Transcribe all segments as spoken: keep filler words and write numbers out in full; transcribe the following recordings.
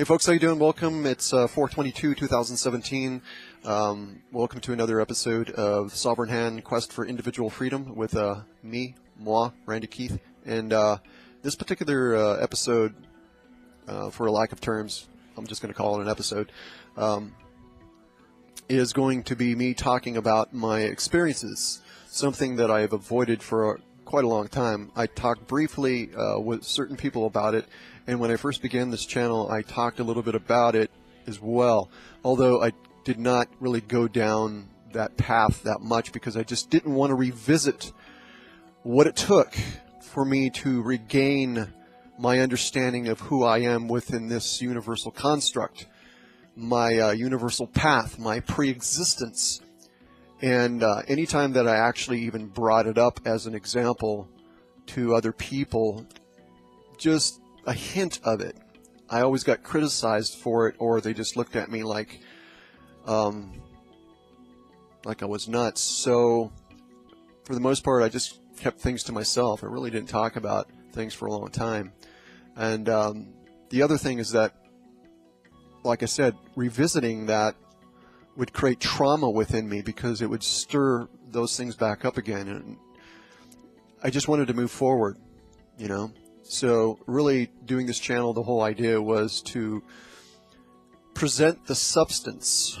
Hey folks, how you doing? Welcome. It's uh, four twenty-two two thousand seventeen. Um, welcome to another episode of Sovereign Hand Quest for Individual Freedom with uh, me, moi, Randy Keith. And uh, this particular uh, episode, uh, for a lack of terms, I'm just going to call it an episode, um, is going to be me talking about my experiences, something that I've avoided for a quite a long time. I talked briefly uh, with certain people about it, and when I first began this channel, I talked a little bit about it as well, although I did not really go down that path that much because I just didn't want to revisit what it took for me to regain my understanding of who I am within this universal construct, my uh, universal path, my pre-existence. And uh, anytime that I actually even brought it up as an example to other people, just a hint of it, I always got criticized for it, or they just looked at me like, um, like I was nuts. So for the most part, I just kept things to myself. I really didn't talk about things for a long time. And um, the other thing is that, like I said, revisiting that would create trauma within me because it would stir those things back up again, and I just wanted to move forward, you know. So really doing this channel, the whole idea was to present the substance.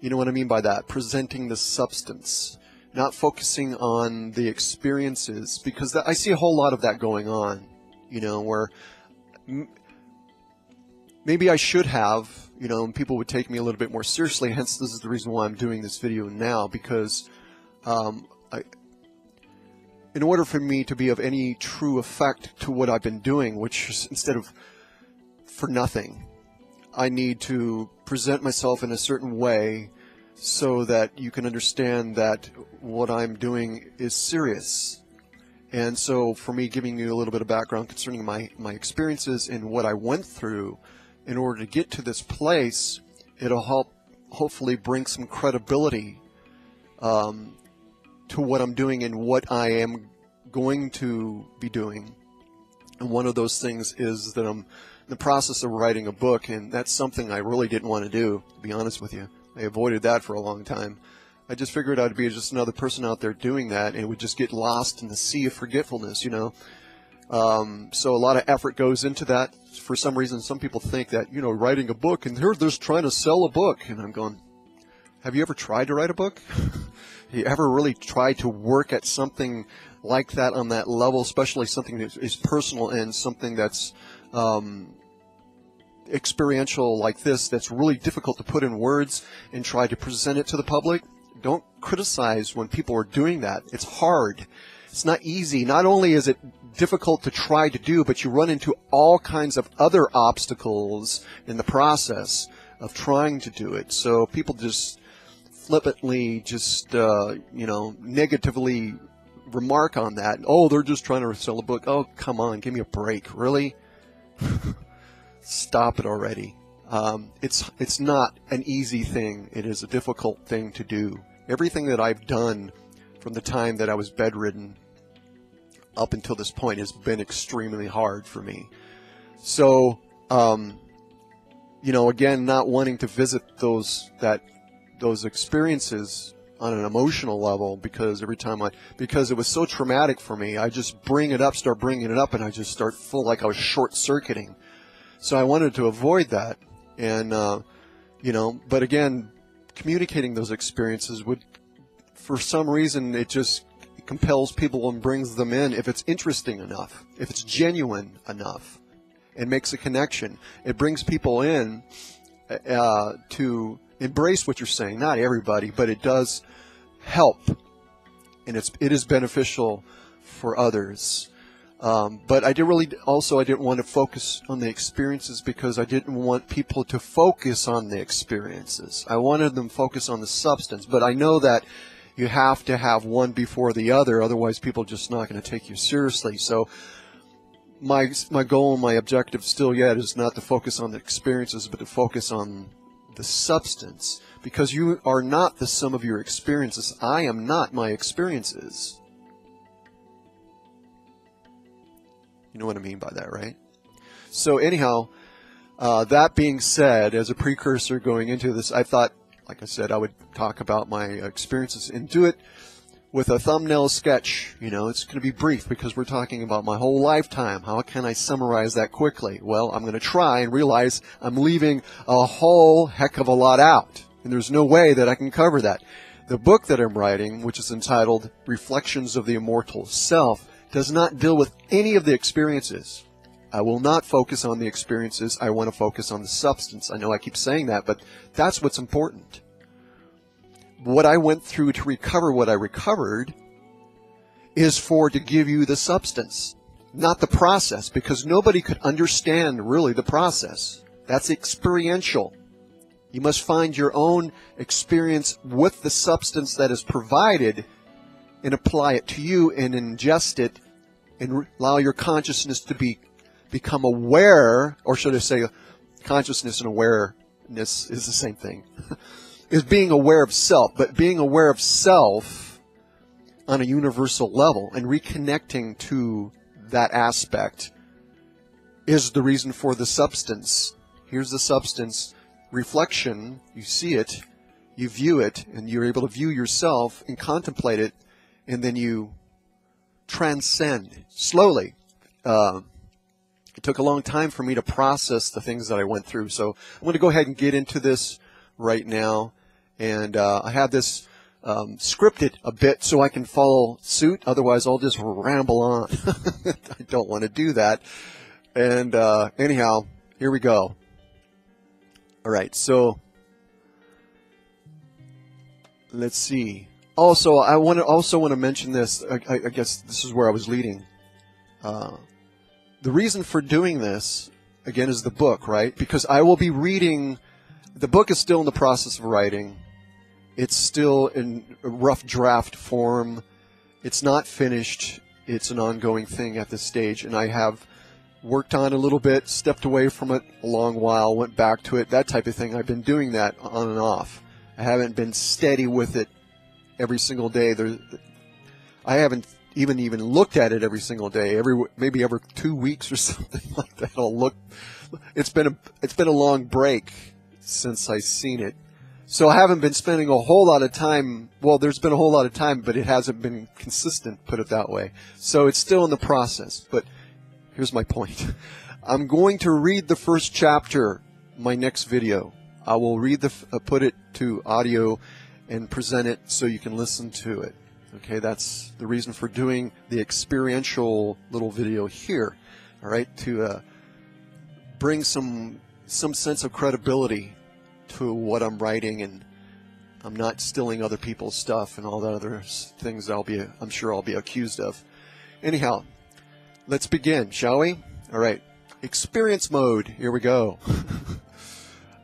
You know what I mean by that? Presenting the substance, not focusing on the experiences, because that, I see a whole lot of that going on, you know, where m maybe I should have, you know, and people would take me a little bit more seriously. Hence, this is the reason why I'm doing this video now, because um, I, in order for me to be of any true effect to what I've been doing, which is instead of for nothing, I need to present myself in a certain way so that you can understand that what I'm doing is serious. And so for me, giving you a little bit of background concerning my, my experiences and what I went through in order to get to this place, it'll help hopefully bring some credibility um, to what I'm doing and what I am going to be doing. And one of those things is that I'm in the process of writing a book, and that's something I really didn't want to do, to be honest with you. I avoided that for a long time. I just figured I'd be just another person out there doing that, and would just get lost in the sea of forgetfulness, you know. Um, so a lot of effort goes into that. For some reason, some people think that, you know, writing a book, and they're just trying to sell a book. And I'm going, have you ever tried to write a book? Have you ever really tried to work at something like that on that level, especially something that is personal and something that's um, experiential like this, that's really difficult to put in words and try to present it to the public? Don't criticize when people are doing that. It's hard. It's not easy. Not only is it difficult to try to do, but you run into all kinds of other obstacles in the process of trying to do it. So people just flippantly just, uh, you know, negatively remark on that. Oh, they're just trying to sell a book. Oh, come on. Give me a break. Really? Stop it already. Um, it's, it's not an easy thing. It is a difficult thing to do. Everything that I've done from the time that I was bedridden up until this point has been extremely hard for me. So, um, you know, again, not wanting to visit those that those experiences on an emotional level, because every time I, because it was so traumatic for me, I just bring it up, start bringing it up, and I just start full, like I was short-circuiting. So I wanted to avoid that. And, uh, you know, but again, communicating those experiences would, for some reason, it just compels people and brings them in if it's interesting enough, if it's genuine enough, and makes a connection. It brings people in uh, to embrace what you're saying. Not everybody, but it does help, and it's it is beneficial for others. Um, but I did really also I didn't want to focus on the experiences because I didn't want people to focus on the experiences. I wanted them to focus on the substance, but I know that you have to have one before the other, otherwise people are just not going to take you seriously. So my my goal and my objective still yet is not to focus on the experiences, but to focus on the substance, because you are not the sum of your experiences. I am not my experiences. You know what I mean by that, right? So anyhow, Uh, that being said, as a precursor going into this, I thought, like I said, I would talk about my experiences and do it with a thumbnail sketch. You know, it's going to be brief because we're talking about my whole lifetime. How can I summarize that quickly? Well, I'm going to try and realize I'm leaving a whole heck of a lot out, and there's no way that I can cover that. The book that I'm writing, which is entitled Reflections of the Immortal Self, does not deal with any of the experiences. I will not focus on the experiences. I want to focus on the substance. I know I keep saying that, but that's what's important. What I went through to recover what I recovered is for to give you the substance, not the process, because nobody could understand really the process. That's experiential. You must find your own experience with the substance that is provided and apply it to you and ingest it and allow your consciousness to be become aware, or should I say consciousness and awareness is the same thing, is being aware of self, but being aware of self on a universal level and reconnecting to that aspect is the reason for the substance. Here's the substance. Reflection, you see it, you view it, and you're able to view yourself and contemplate it, and then you transcend slowly. Uh, It took a long time for me to process the things that I went through. So I'm going to go ahead and get into this right now. And uh, I have this um, scripted a bit so I can follow suit. Otherwise, I'll just ramble on. I don't want to do that. And uh, anyhow, here we go. All right, so let's see. Also, I want to also want to mention this. I, I, I guess this is where I was leading. Uh The reason for doing this, again, is the book, right? Because I will be reading, the book is still in the process of writing. It's still in a rough draft form. It's not finished. It's an ongoing thing at this stage. And I have worked on it a little bit, stepped away from it a long while, went back to it, that type of thing. I've been doing that on and off. I haven't been steady with it every single day. There, I haven't... even even looked at it every single day, every maybe every two weeks or something like that. I'll look. It's been a it's been a long break since I've seen it, so I haven't been spending a whole lot of time. Well, there's been a whole lot of time, but it hasn't been consistent. Put it that way. So it's still in the process. But here's my point. I'm going to read the first chapter. My next video, I will read the uh, put it to audio, and present it so you can listen to it. Okay, that's the reason for doing the experiential little video here, all right, to uh, bring some some sense of credibility to what I'm writing, and I'm not stealing other people's stuff and all the other things I'll be, I'm sure I'll be accused of. Anyhow, let's begin, shall we? All right, experience mode, here we go.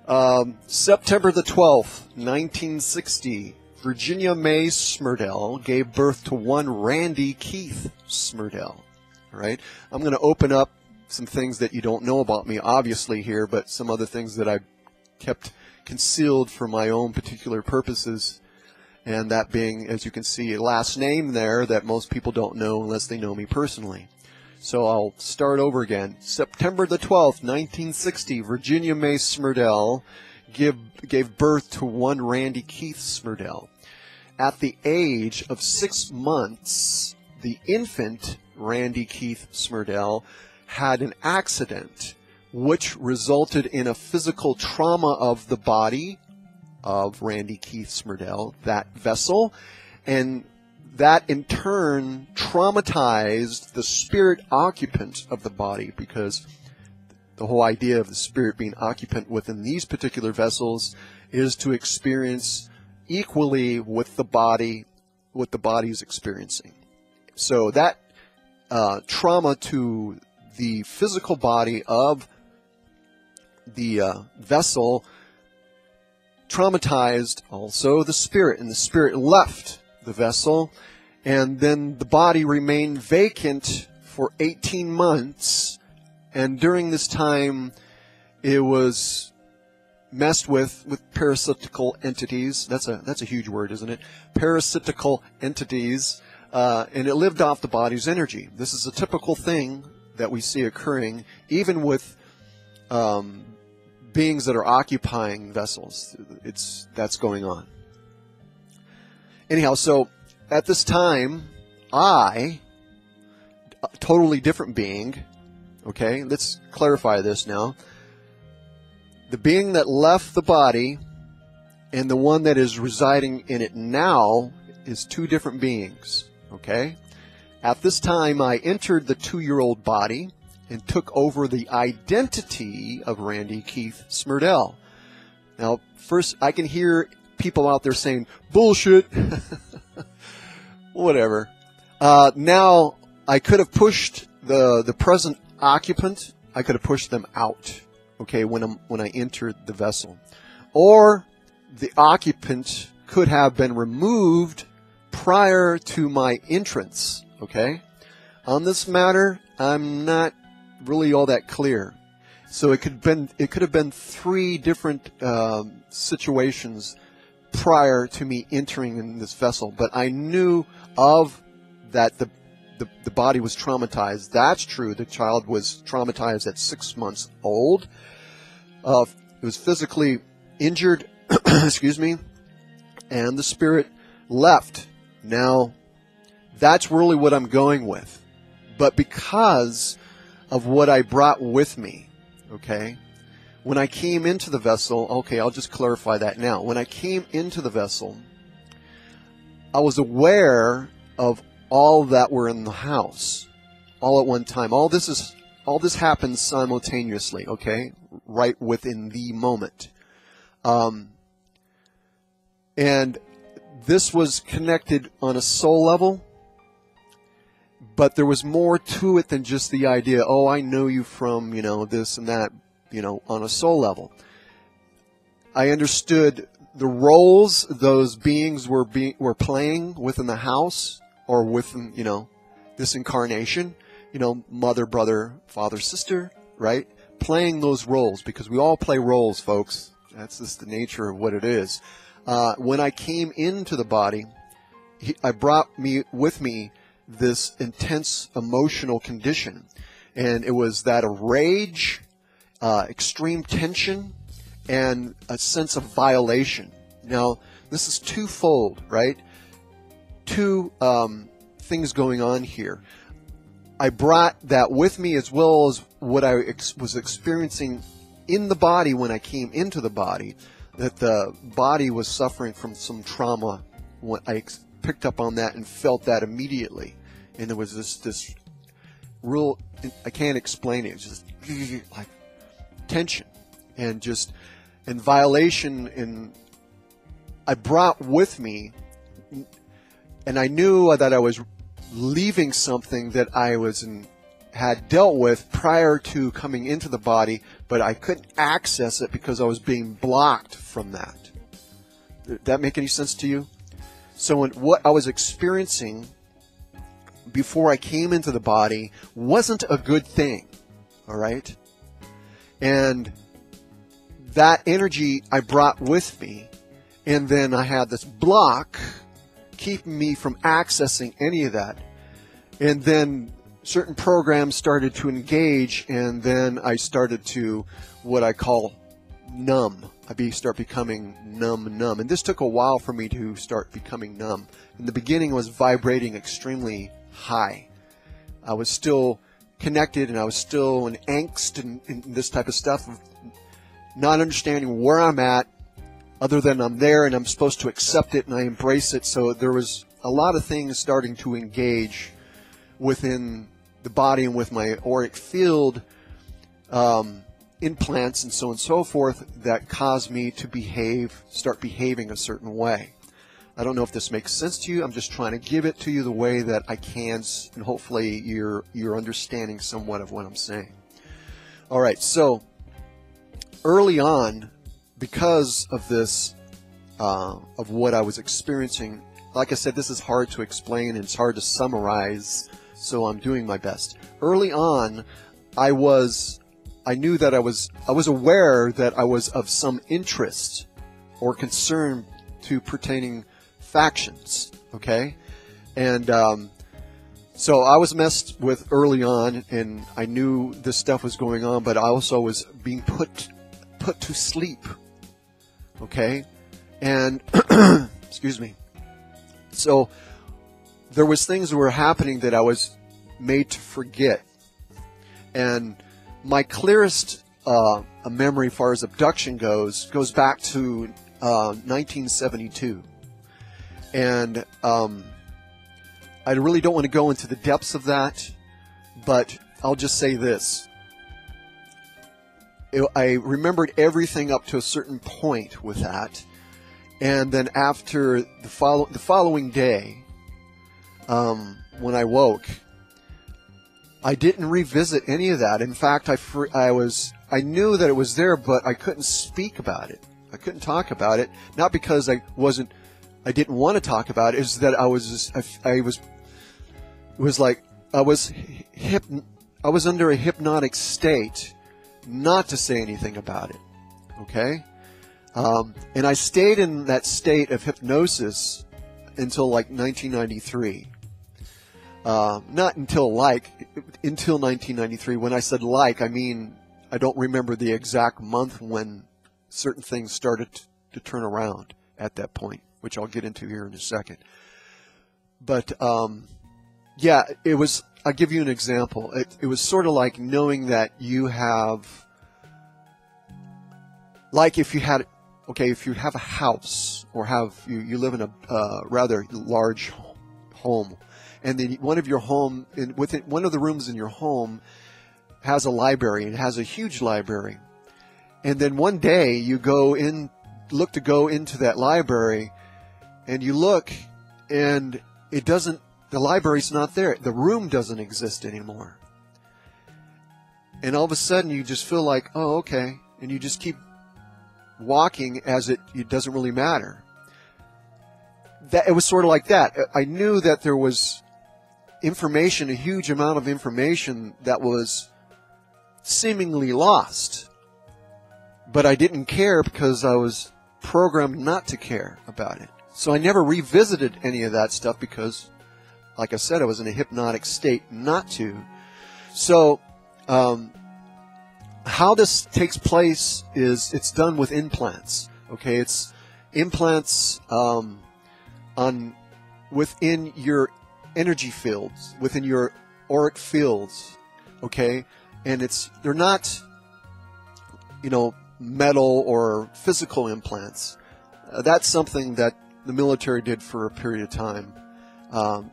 um, September the twelfth, nineteen sixty. Virginia Mae Smerdell gave birth to one Randy Keith Smerdell. All right, I'm going to open up some things that you don't know about me, obviously, here, but some other things that I kept concealed for my own particular purposes, and that being, as you can see, a last name there that most people don't know unless they know me personally. So I'll start over again. September the twelfth, nineteen sixty, Virginia Mae Smerdell Give, gave birth to one Randy Keith Smerdell. At the age of six months, the infant Randy Keith Smerdell had an accident which resulted in a physical trauma of the body of Randy Keith Smerdell, that vessel, and that in turn traumatized the spirit occupant of the body, because the whole idea of the spirit being occupant within these particular vessels is to experience equally with the body, what the body is experiencing. So that uh, trauma to the physical body of the uh, vessel traumatized also the spirit, and the spirit left the vessel, and then the body remained vacant for eighteen months. And during this time, it was messed with with parasitical entities. That's a that's a huge word, isn't it? Parasitical entities, uh, and it lived off the body's energy. This is a typical thing that we see occurring, even with um, beings that are occupying vessels. It's that's going on. Anyhow, so at this time, I, a totally different being, okay, let's clarify this now. The being that left the body and the one that is residing in it now is two different beings, okay? At this time, I entered the two-year-old body and took over the identity of Randy Keith Smerdell. Now, first, I can hear people out there saying, bullshit, whatever. Uh, now, I could have pushed the, the present occupant, I could have pushed them out, okay, when, I'm, when I entered the vessel. Or the occupant could have been removed prior to my entrance, okay? On this matter, I'm not really all that clear. So it could been it could have been three different um, situations prior to me entering in this vessel, but I knew of that the, the the body was traumatized. That's true. The child was traumatized at six months old. Uh, it was physically injured. Excuse me. And the spirit left. Now, that's really what I'm going with. But because of what I brought with me, okay, when I came into the vessel, okay, I'll just clarify that now. When I came into the vessel, I was aware of all that were in the house, all at one time. All this is, all this happens simultaneously, okay, right within the moment. Um, and this was connected on a soul level, but there was more to it than just the idea, oh, I know you from, you know, this and that, you know, on a soul level. I understood the roles those beings were being, were playing within the house or within, you know, this incarnation, you know, mother, brother, father, sister, right? Playing those roles, because we all play roles, folks. That's just the nature of what it is. Uh, when I came into the body, he, I brought me with me this intense emotional condition, and it was that of rage, uh, extreme tension, and a sense of violation. Now, this is twofold, right? Two um, things going on here. I brought that with me as well as what I ex was experiencing in the body when I came into the body, that the body was suffering from some trauma. I ex picked up on that and felt that immediately, and there was this this real, I can't explain it, it was just like tension and just and violation, and I brought with me, and I knew that I was leaving something that I was in, had dealt with prior to coming into the body, but I couldn't access it because I was being blocked from that. Did that make any sense to you? So in what I was experiencing before I came into the body wasn't a good thing, all right? And that energy I brought with me, and then I had this block keeping me from accessing any of that. And then certain programs started to engage, and then I started to what I call numb. I be, start becoming numb, numb. And this took a while for me to start becoming numb. In the beginning, I was vibrating extremely high. I was still connected, and I was still in angst and, and this type of stuff, of not understanding where I'm at other than I'm there and I'm supposed to accept it and I embrace it. So there was a lot of things starting to engage within the body and with my auric field, um, implants and so on and so forth, that caused me to behave, start behaving a certain way. I don't know if this makes sense to you. I'm just trying to give it to you the way that I can, and hopefully you're, you're understanding somewhat of what I'm saying. All right, so early on, because of this, uh, of what I was experiencing, like I said, this is hard to explain and it's hard to summarize, so I'm doing my best. Early on, I was, I knew that I was, I was aware that I was of some interest or concern to pertaining factions, okay? And um, so I was messed with early on, and I knew this stuff was going on, but I also was being put put to sleep. Okay? And, excuse me. So, there was things that were happening that I was made to forget. And my clearest uh, a memory as far as abduction goes, goes back to uh, nineteen seventy-two. And um, I really don't want to go into the depths of that, but I'll just say this. It, I remembered everything up to a certain point with that. And then after the, follow, the following day, um, when I woke, I didn't revisit any of that. In fact, I, I was, I knew that it was there, but I couldn't speak about it. I couldn't talk about it. Not because I wasn't, I didn't want to talk about it. It's that I was, just, I, I was, it was like I was hip, I was under a hypnotic state, not to say anything about it. Okay, um, and I stayed in that state of hypnosis until like nineteen ninety-three. Uh, not until like, until nineteen ninety-three. When I said like, I mean, I don't remember the exact month when certain things started to turn around at that point, which I'll get into here in a second. But, um, yeah, it was, I'll give you an example. It, it was sort of like knowing that you have, like if you had, okay, if you have a house or have, you, you live in a uh, rather large home. And then one of your home, in, within, one of the rooms in your home has a library, and it has a huge library. And then one day you go in, look to go into that library, and you look, and it doesn't, the library's not there. The room doesn't exist anymore. And all of a sudden you just feel like, oh, okay. And you just keep walking as it, it doesn't really matter. That, it was sort of like that. I knew that there was information, a huge amount of information that was seemingly lost, but I didn't care because I was programmed not to care about it. So I never revisited any of that stuff because, like I said, I was in a hypnotic state not to. So um, how this takes place is it's done with implants. Okay, it's implants um, on within your energy fields, within your auric fields, okay? And it's, they're not, you know, metal or physical implants. Uh, that's something that the military did for a period of time. Um,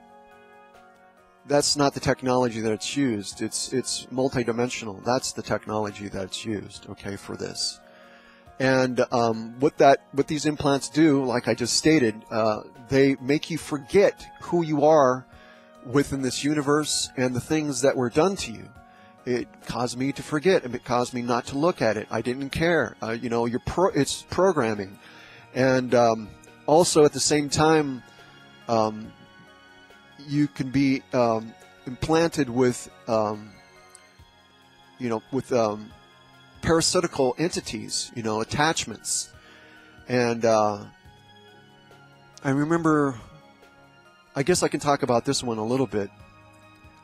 that's not the technology that it's used. It's, it's multidimensional. That's the technology that's used, okay, for this. And um, what that, what these implants do, like I just stated, uh, they make you forget who you are within this universe and the things that were done to you. It caused me to forget, and it caused me not to look at it. I didn't care. Uh, you know, you're pro it's programming, and um, also at the same time, um, you can be um, implanted with, um, you know, with. Um, parasitical entities, you know, attachments. And uh, I remember, I guess I can talk about this one a little bit.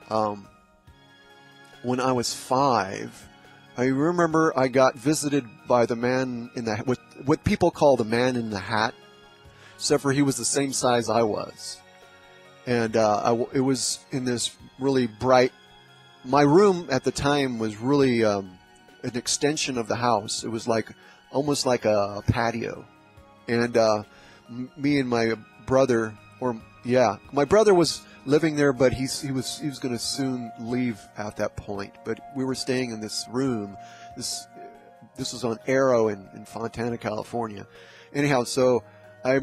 Um, when I was five, I remember I got visited by the man in the, what, what people call the man in the hat, except for he was the same size I was. And uh, I, it was in this really bright, my room at the time was really, um, an extension of the house. It was like almost like a patio, and uh, me and my brother, or yeah, my brother was living there, but he's, he was he was going to soon leave at that point. But we were staying in this room. This this was on Aero in, in Fontana, California. Anyhow, so I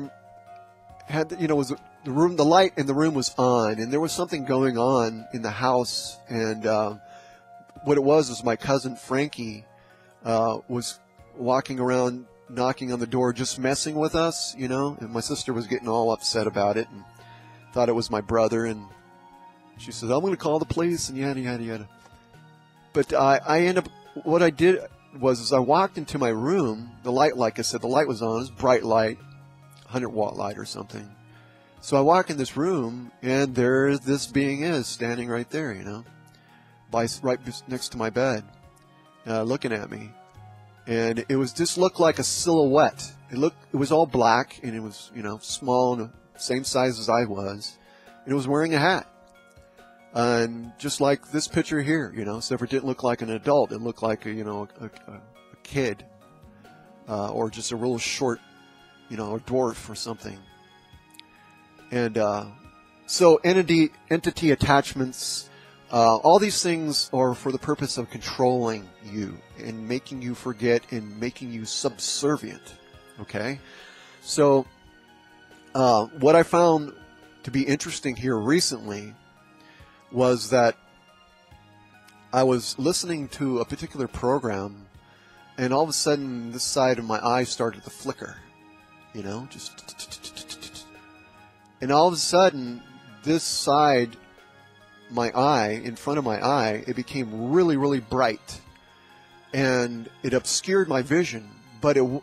had, you know, was the room, the light in the room was on, and there was something going on in the house, and. Uh, What it was is my cousin Frankie uh, was walking around, knocking on the door, just messing with us, you know. And my sister was getting all upset about it and thought it was my brother. And she said, "I'm going to call the police," and yada yada yada. But I, I end up, what I did was, is I walked into my room. The light, like I said, the light was on. It was bright light, one hundred watt light or something. So I walk in this room, and there this being is standing right there, you know. By, right next to my bed, uh, looking at me, and it was just looked like a silhouette. It looked, it was all black, and it was, you know, small and same size as I was, and it was wearing a hat. And just like this picture here, you know, except it didn't look like an adult. It looked like a, you know, a, a, a kid, uh, or just a real short, you know, a dwarf or something. And uh, so entity, entity attachments, uh, all these things are for the purpose of controlling you and making you forget and making you subservient. Okay, so uh, what I found to be interesting here recently was that I was listening to a particular program, and all of a sudden this side of my eye started to flicker, you know, just, and all of a sudden this side, my eye, in front of my eye, it became really, really bright, and it obscured my vision, but it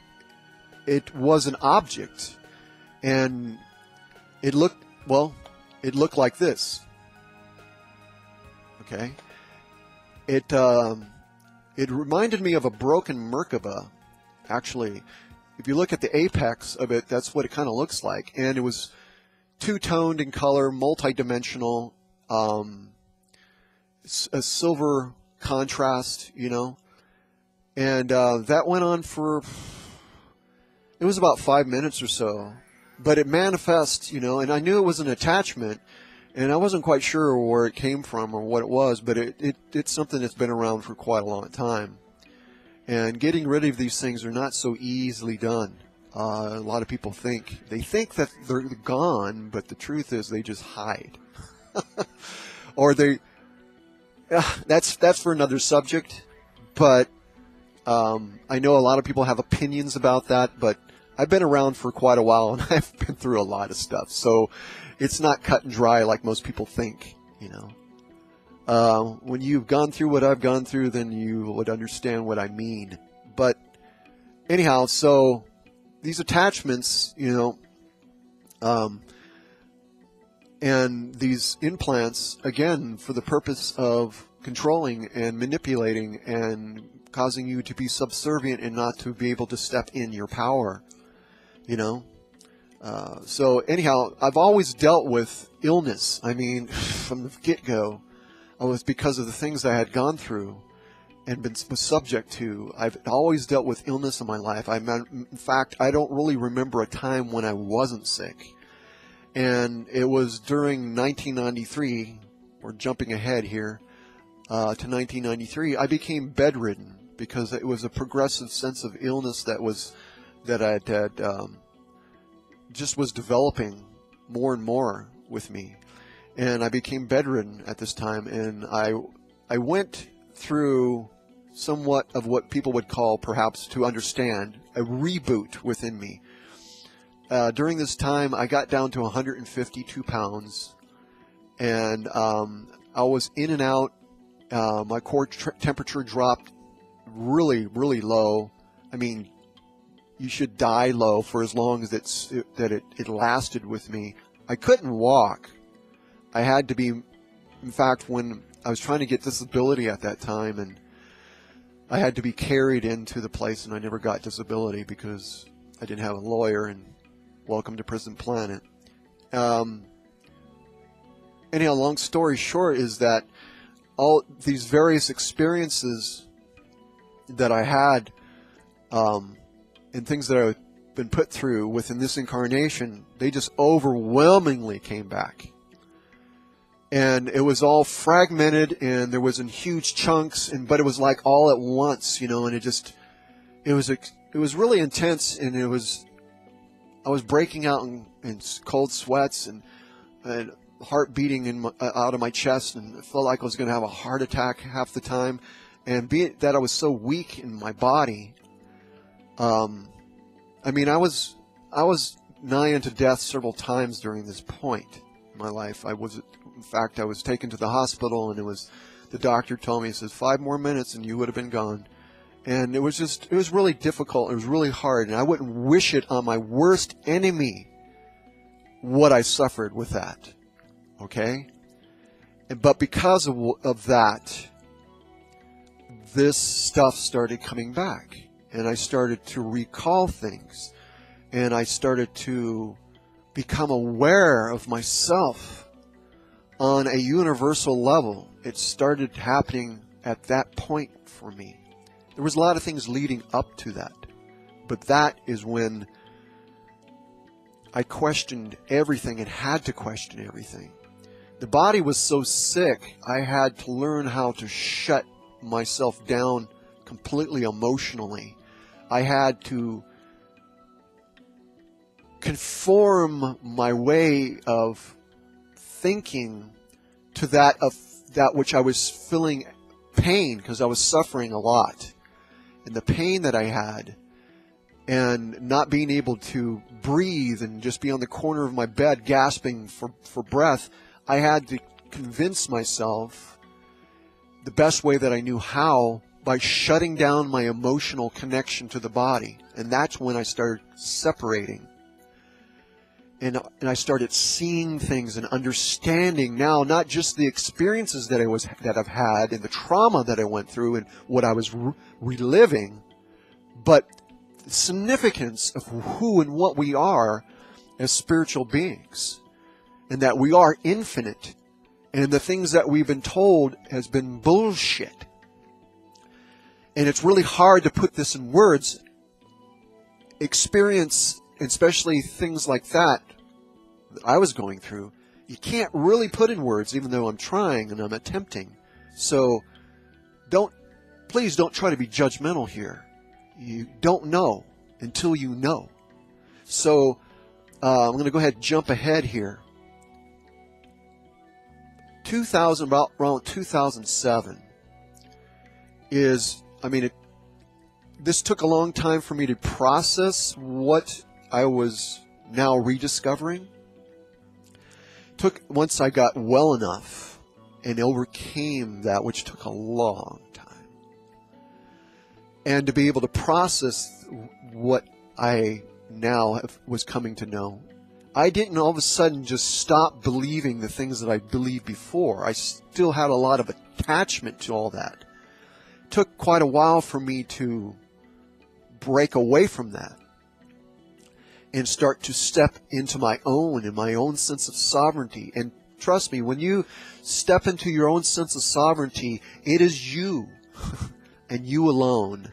it was an object, and it looked, well, it looked like this. Okay, it um, it reminded me of a broken Merkaba. Actually, if you look at the apex of it, that's what it kind of looks like. And it was two-toned in color, multi-dimensional, um, a silver contrast, you know. And uh, that went on for, it was about five minutes or so. But it manifests, you know, and I knew it was an attachment. And I wasn't quite sure where it came from or what it was, but it, it, it's something that's been around for quite a long time. And getting rid of these things are not so easily done. Uh, a lot of people think. They think that they're gone, but the truth is they just hide. Or they... Uh, that's, that's for another subject, but um, I know a lot of people have opinions about that, but I've been around for quite a while, and I've been through a lot of stuff, so... It's not cut and dry like most people think, you know. Uh, when you've gone through what I've gone through, then you would understand what I mean. But anyhow, so these attachments, you know, um, and these implants, again, for the purpose of controlling and manipulating and causing you to be subservient and not to be able to step in your power, you know. Uh, so anyhow, I've always dealt with illness. I mean, from the get-go, I was, because of the things I had gone through and been was subject to, I've always dealt with illness in my life. I, in fact, I don't really remember a time when I wasn't sick. And it was during nineteen ninety-three, we're jumping ahead here, uh, to nineteen ninety-three, I became bedridden because it was a progressive sense of illness that was, that I had had, um, just was developing more and more with me, and I became bedridden at this time, and I I went through somewhat of what people would call, perhaps to understand, a reboot within me. Uh, during this time I got down to one hundred fifty-two pounds, and um, I was in and out. Uh, my core temperature dropped really, really low. I mean, you should die low for as long as it's, it, that it, it lasted with me. I couldn't walk. I had to be, in fact, when I was trying to get disability at that time, and I had to be carried into the place, and I never got disability because I didn't have a lawyer, and welcome to Prison Planet. Um, anyhow, long story short is that all these various experiences that I had, um, and things that I've been put through within this incarnation, they just overwhelmingly came back. And it was all fragmented, and there was in huge chunks, and but it was like all at once, you know, and it just, it was, it was really intense, and it was, I was breaking out in, in cold sweats, and, and heart beating in my, out of my chest, and it felt like I was going to have a heart attack half the time, and be it that I was so weak in my body, Um, I mean, I was, I was nigh unto death several times during this point in my life. I was, in fact, I was taken to the hospital, and it was, the doctor told me, he says, five more minutes and you would have been gone. And it was just, it was really difficult. It was really hard. And I wouldn't wish it on my worst enemy, what I suffered with that. Okay. And, but because of, of that, this stuff started coming back. and I started to recall things, and I started to become aware of myself on a universal level. It started happening at that point for me. There was a lot of things leading up to that, but that is when I questioned everything and had to question everything. The body was so sick, I had to learn how to shut myself down completely emotionally. I had to conform my way of thinking to that of that which I was feeling pain, because I was suffering a lot. And the pain that I had, and not being able to breathe and just be on the corner of my bed gasping for, for breath, I had to convince myself the best way that I knew how, by shutting down my emotional connection to the body. And that's when I started separating. And, and I started seeing things and understanding now, not just the experiences that I was that I've had and the trauma that I went through and what I was re reliving, but the significance of who and what we are as spiritual beings, and that we are infinite, and the things that we've been told has been bullshit. And it's really hard to put this in words. Experience, especially things like that that I was going through, you can't really put in words, even though I'm trying and I'm attempting. So don't, please don't try to be judgmental here. You don't know until you know. So uh, I'm going to go ahead and jump ahead here. two thousand, about around two thousand seven is, I mean, it, this took a long time for me to process what I was now rediscovering. Took, once I got well enough and overcame that, which took a long time, and to be able to process what I now have, was coming to know, I didn't all of a sudden just stop believing the things that I believed before. I still had a lot of attachment to all that. It took quite a while for me to break away from that and start to step into my own and my own sense of sovereignty. And trust me, when you step into your own sense of sovereignty, it is you and you alone.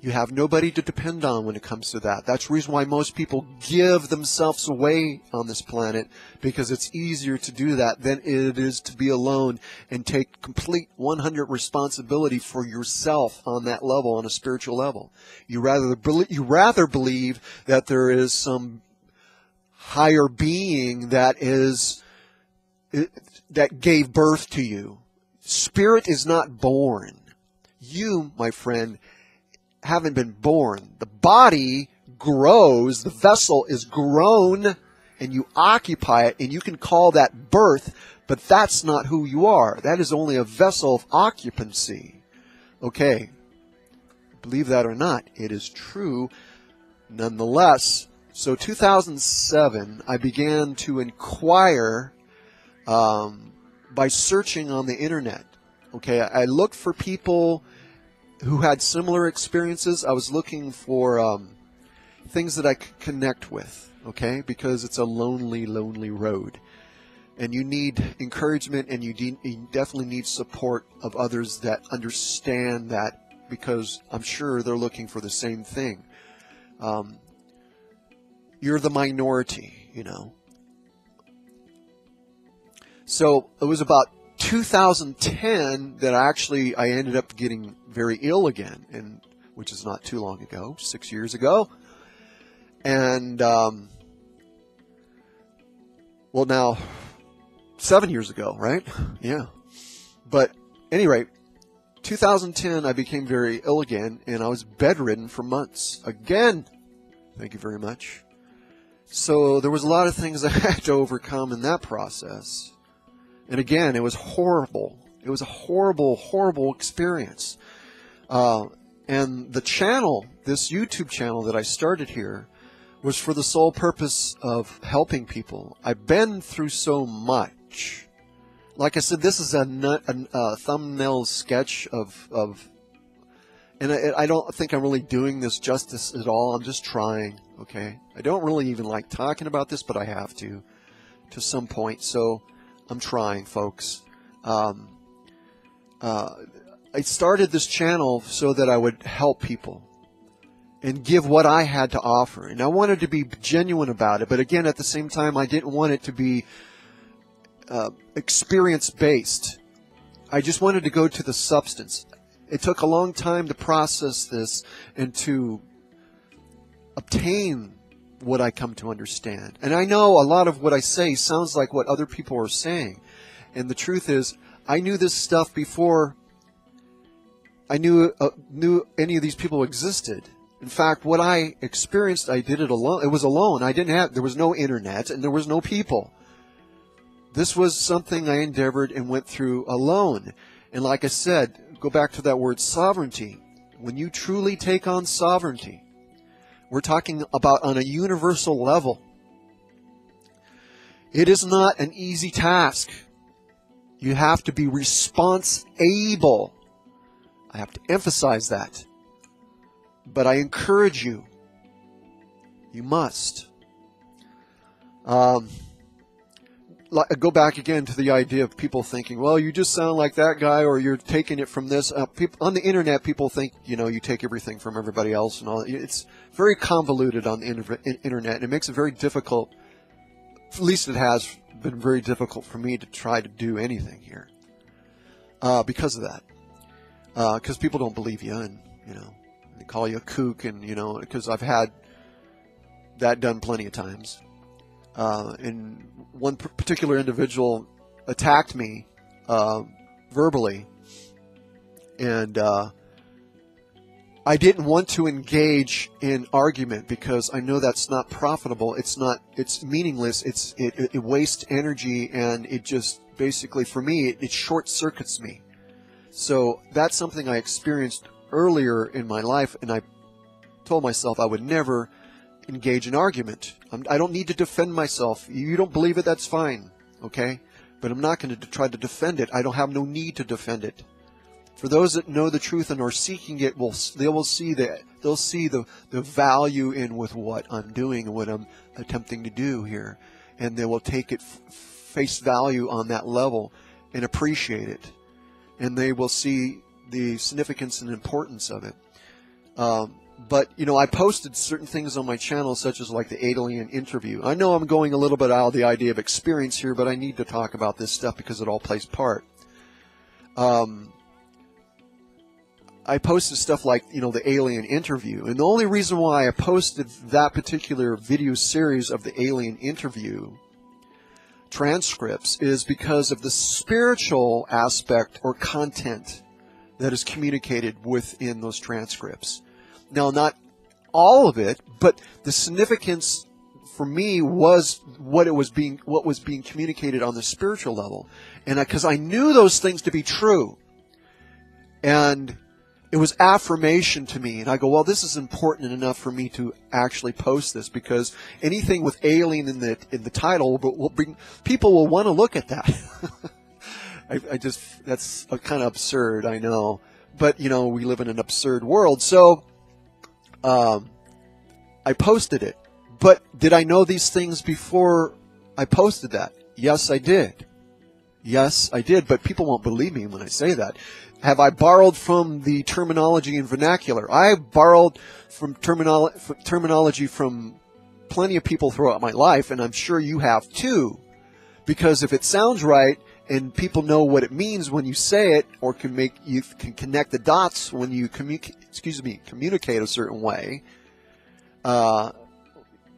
You have nobody to depend on when it comes to that. That's the reason why most people give themselves away on this planet, because it's easier to do that than it is to be alone and take complete one hundred percent responsibility for yourself on that level, on a spiritual level. You rather, you rather believe that there is some higher being that is that gave birth to you. Spirit is not born. You, my friend, haven't been born. The body grows, the vessel is grown, and you occupy it, and you can call that birth, but that's not who you are. That is only a vessel of occupancy. Okay, believe that or not, it is true nonetheless. So two thousand seven, I began to inquire um, by searching on the internet. Okay, I looked for people who had similar experiences. I was looking for um, things that I could connect with, okay? Because it's a lonely, lonely road. And you need encouragement, and you, de you definitely need support of others that understand that, because I'm sure they're looking for the same thing. Um, you're the minority, you know? So it was about two thousand ten that I actually I ended up getting very ill again, and which is not too long ago, six years ago. And um, well, now seven years ago, right? Yeah. But anyway, two thousand ten I became very ill again, and I was bedridden for months again. Thank you very much. So there was a lot of things I had to overcome in that process. And again, it was horrible. It was a horrible, horrible experience. Uh, and the channel, this YouTube channel that I started here, was for the sole purpose of helping people. I've been through so much. Like I said, this is a, nut, a, a thumbnail sketch of, of And I, I don't think I'm really doing this justice at all. I'm just trying, okay? I don't really even like talking about this, but I have to to some point. So I'm trying, folks. Um, uh, I started this channel so that I would help people and give what I had to offer. And I wanted to be genuine about it. But again, at the same time, I didn't want it to be uh, experience-based. I just wanted to go to the substance. It took a long time to process this and to obtain what I come to understand. And I know a lot of what I say sounds like what other people are saying. And the truth is, I knew this stuff before I knew uh, knew any of these people existed. In fact, what I experienced, I did it alone. It was alone. I didn't have, there was no internet and there was no people. This was something I endeavored and went through alone. And like I said, go back to that word sovereignty. When you truly take on sovereignty, we're talking about on a universal level. It is not an easy task. You have to be response-able. I have to emphasize that. But I encourage you. You must. Um, go back again to the idea of people thinking, well, you just sound like that guy, or you're taking it from this. Uh, people, on the internet, people think, you know, you take everything from everybody else and all. It's very convoluted on the internet, and it makes it very difficult. At least it has been very difficult for me to try to do anything here uh, because of that. Because uh, people don't believe you, and, you know, they call you a kook, and, you know, because I've had that done plenty of times. Uh, and one particular individual attacked me uh, verbally, and uh, I didn't want to engage in argument because I know that's not profitable. It's not. It's meaningless. It's it, it, it wastes energy, and it just basically for me it, it short circuits me. So that's something I experienced earlier in my life, and I told myself I would never engage in argument. I'm, I don't need to defend myself. You don't believe it, that's fine, okay? But I'm not going to try to defend it. I don't have no need to defend it. For those that know the truth and are seeking it, will they will see that they'll see the the value in with what I'm doing and what I'm attempting to do here, and they will take it f face value on that level and appreciate it, and they will see the significance and importance of it. Um, But, you know, I posted certain things on my channel, such as like the Alien Interview. I know I'm going a little bit out of the idea of experience here, but I need to talk about this stuff because it all plays part. Um, I posted stuff like, you know, the Alien Interview. And the only reason why I posted that particular video series of the Alien Interview transcripts is because of the spiritual aspect or content that is communicated within those transcripts. Now, not all of it, but the significance for me was what it was being, what was being communicated on the spiritual level, and because I, I knew those things to be true, and it was affirmation to me. And I go, well, this is important enough for me to actually post this because anything with alien in the in the title, but will bring people will want to look at that. I, I just that's kind of absurd, I know, but you know we live in an absurd world, so. Um, I posted it, but did I know these things before I posted that? Yes, I did. Yes, I did, but people won't believe me when I say that. Have I borrowed from the terminology and vernacular? I borrowed from terminolo- f- terminology from plenty of people throughout my life, and I'm sure you have too, because if it sounds right and people know what it means when you say it, or can make you can connect the dots when you communicate. Excuse me, communicate a certain way. Uh,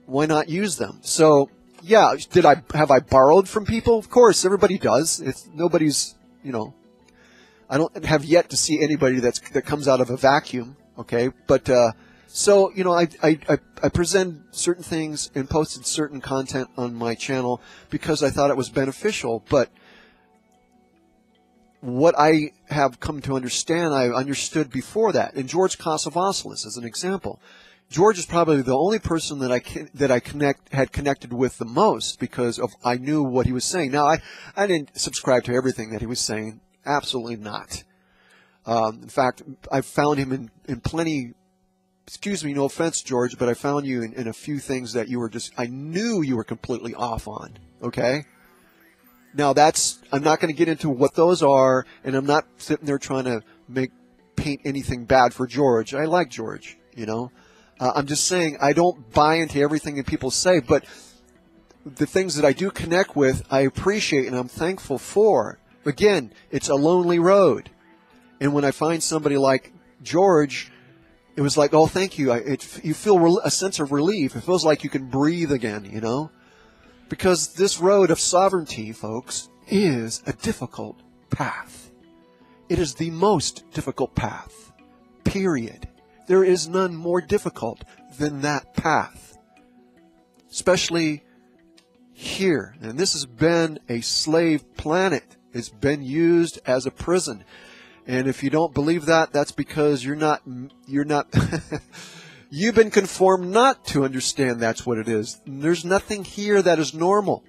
why not use them? So, yeah, did I have I borrowed from people? Of course, everybody does. It's nobody's, you know. I don't have yet to see anybody that's that comes out of a vacuum. Okay, but uh, so you know, I I I presented certain things and posted certain content on my channel because I thought it was beneficial, but. What I have come to understand, I understood before that. And George Kosovosilus, as an example, George is probably the only person that I can, that I connect had connected with the most because of I knew what he was saying. Now I I didn't subscribe to everything that he was saying, absolutely not. Um, in fact, I've found him in, in plenty, excuse me, no offense, George, but I found you in, in a few things that you were just, I knew you were completely off on, okay? Now that's, I'm not going to get into what those are, and I'm not sitting there trying to make, paint anything bad for George. I like George, you know? Uh, I'm just saying I don't buy into everything that people say, but the things that I do connect with, I appreciate and I'm thankful for. Again, it's a lonely road. And when I find somebody like George, it was like, oh, thank you. I, it, you feel a sense of relief. It feels like you can breathe again, you know? Because this road of sovereignty, folks, is a difficult path. It is the most difficult path, period. There is none more difficult than that path, especially here. And this has been a slave planet. It's been used as a prison. And if you don't believe that, that's because you're not, you're not, you've been conformed not to understand that's what it is. There's nothing here that is normal,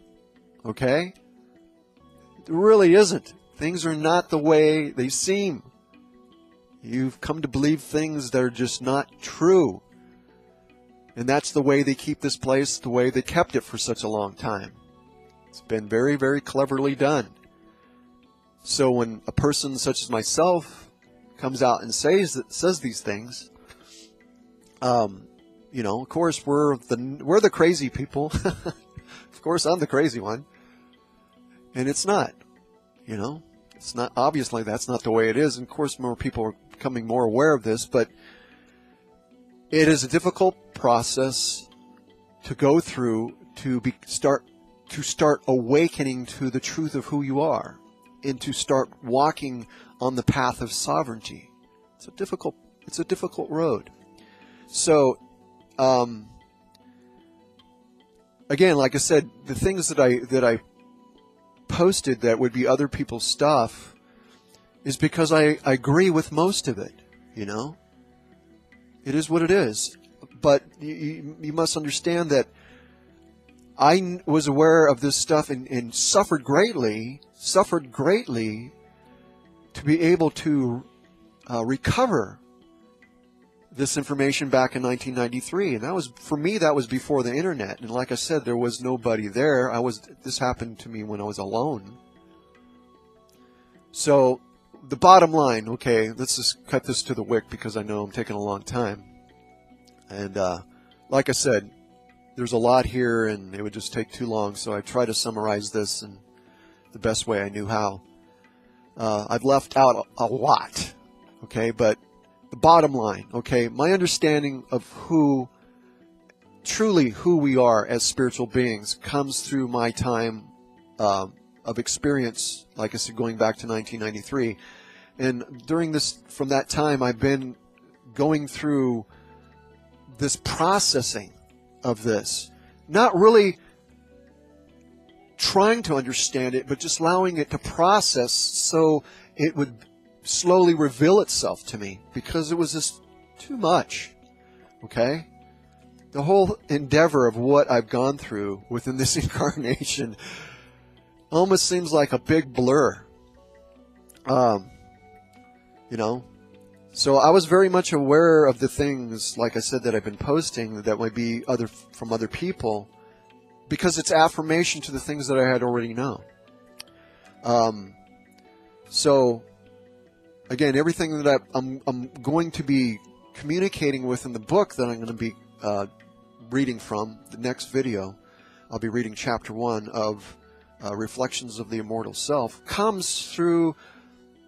okay? There really isn't. Things are not the way they seem. You've come to believe things that are just not true. And that's the way they keep this place, the way they kept it for such a long time. It's been very, very cleverly done. So when a person such as myself comes out and says says these things, um, you know, of course we're the we're the crazy people. Of course, I'm the crazy one, and it's not, you know, it's not obviously that's not the way it is. And of course, more people are becoming more aware of this, but it is a difficult process to go through to be, start to start awakening to the truth of who you are. And to start walking on the path of sovereignty. It's a difficult, it's a difficult road. So, um, again, like I said, the things that I that I posted that would be other people's stuff is because I, I agree with most of it. You know, it is what it is. But you, you must understand that I was aware of this stuff and, and suffered greatly, suffered greatly to be able to uh, recover this information back in nineteen ninety-three. And that was, for me, that was before the internet. And like I said, there was nobody there. I was, this happened to me when I was alone. So the bottom line, okay, let's just cut this to the wick because I know I'm taking a long time. And uh, like I said, there's a lot here and it would just take too long, so I try to summarize this in the best way I knew how. Uh, I've left out a, a lot, okay, but the bottom line, okay, my understanding of who, truly who we are as spiritual beings comes through my time uh, of experience, like I said, going back to nineteen ninety-three. And during this, from that time, I've been going through this processing of this, not really trying to understand it, but just allowing it to process so it would slowly reveal itself to me, because it was just too much, okay? The whole endeavor of what I've gone through within this incarnation almost seems like a big blur, um, you know? So I was very much aware of the things, like I said, that I've been posting that might be other from other people, because it's affirmation to the things that I had already known. Um, so, again, everything that I, I'm, I'm going to be communicating with in the book that I'm going to be uh, reading from, the next video, I'll be reading Chapter one of uh, Reflections of the Immortal Self, comes through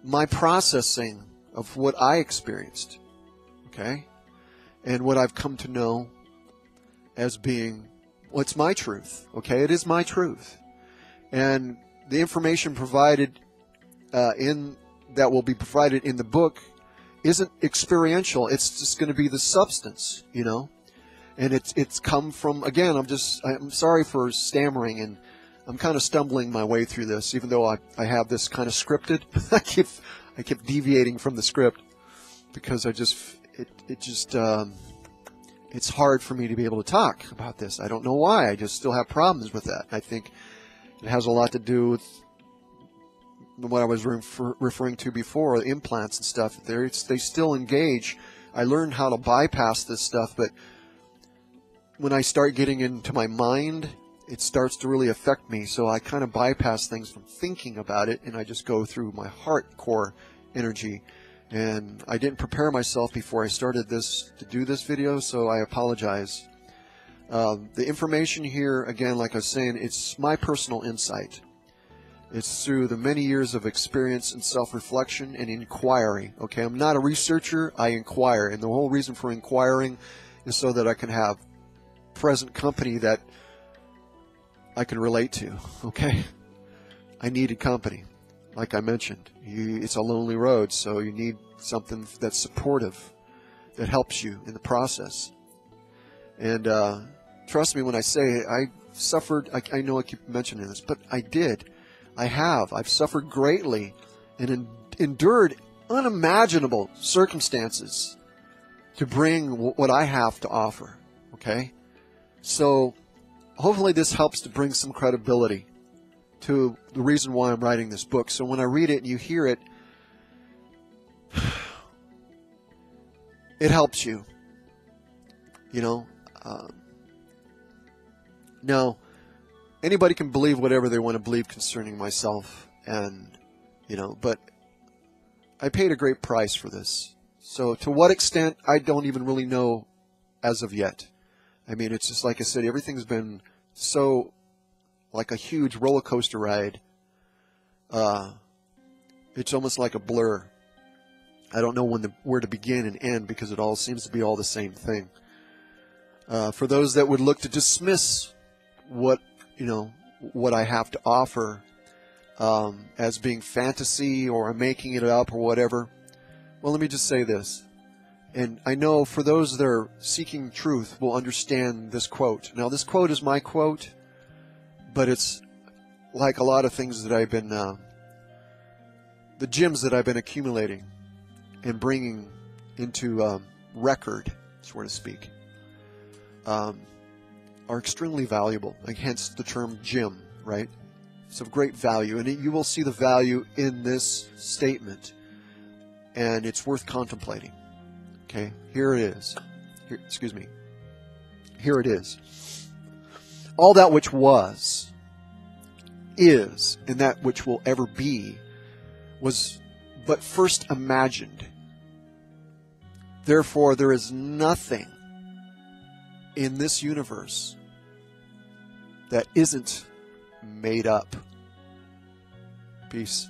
my processing of what I experienced, okay, and what I've come to know as being what's my truth, okay? It is my truth, and the information provided uh, in that will be provided in the book isn't experiential. It's just going to be the substance, you know, and it's it's come from, again, I'm just I'm sorry for stammering, and I'm kind of stumbling my way through this, even though I I have this kind of scripted. I keep. I kept deviating from the script because I just, it, it just, um, it's hard for me to be able to talk about this. I don't know why. I just still have problems with that. I think it has a lot to do with what I was refer referring to before, implants and stuff, they still engage. I learned how to bypass this stuff, but when I start getting into my mind, it starts to really affect me. So I kind of bypass things from thinking about it, and I just go through my heart core energy. And I didn't prepare myself before I started this to do this video, so I apologize. Um, the information here, again, like I was saying, it's my personal insight. It's through the many years of experience and self-reflection and inquiry. Okay, I'm not a researcher, I inquire. And the whole reason for inquiring is so that I can have present company that I can relate to. Okay, I needed company. Like I mentioned, you, it's a lonely road, so you need something that's supportive, that helps you in the process. And uh, trust me when I say I suffered, I, I know I keep mentioning this, but I did. I have. I've suffered greatly and en endured unimaginable circumstances to bring w what I have to offer. Okay? So hopefully this helps to bring some credibility to the reason why I'm writing this book. So when I read it and you hear it, it helps you. You know, um, now anybody can believe whatever they want to believe concerning myself, and you know, but I paid a great price for this. So to what extent, I don't even really know as of yet. I mean, it's just like I said, everything's been so like a huge roller coaster ride. Uh, it's almost like a blur. I don't know when the, where to begin and end, because it all seems to be all the same thing. Uh, for those that would look to dismiss what, you know, what I have to offer um, as being fantasy or I'm making it up or whatever, well, let me just say this. And I know for those that are seeking truth will understand this quote. Now, this quote is my quote, but it's like a lot of things that I've been, uh, the gems that I've been accumulating and bringing into um, record, so to speak. Um, are extremely valuable, like hence the term gem, right? It's of great value, and it, you will see the value in this statement, and it's worth contemplating. Okay, here it is. Here, excuse me. Here it is. All that which was, is, and that which will ever be, was but first imagined. Therefore, there is nothing in this universe that isn't made up. Peace.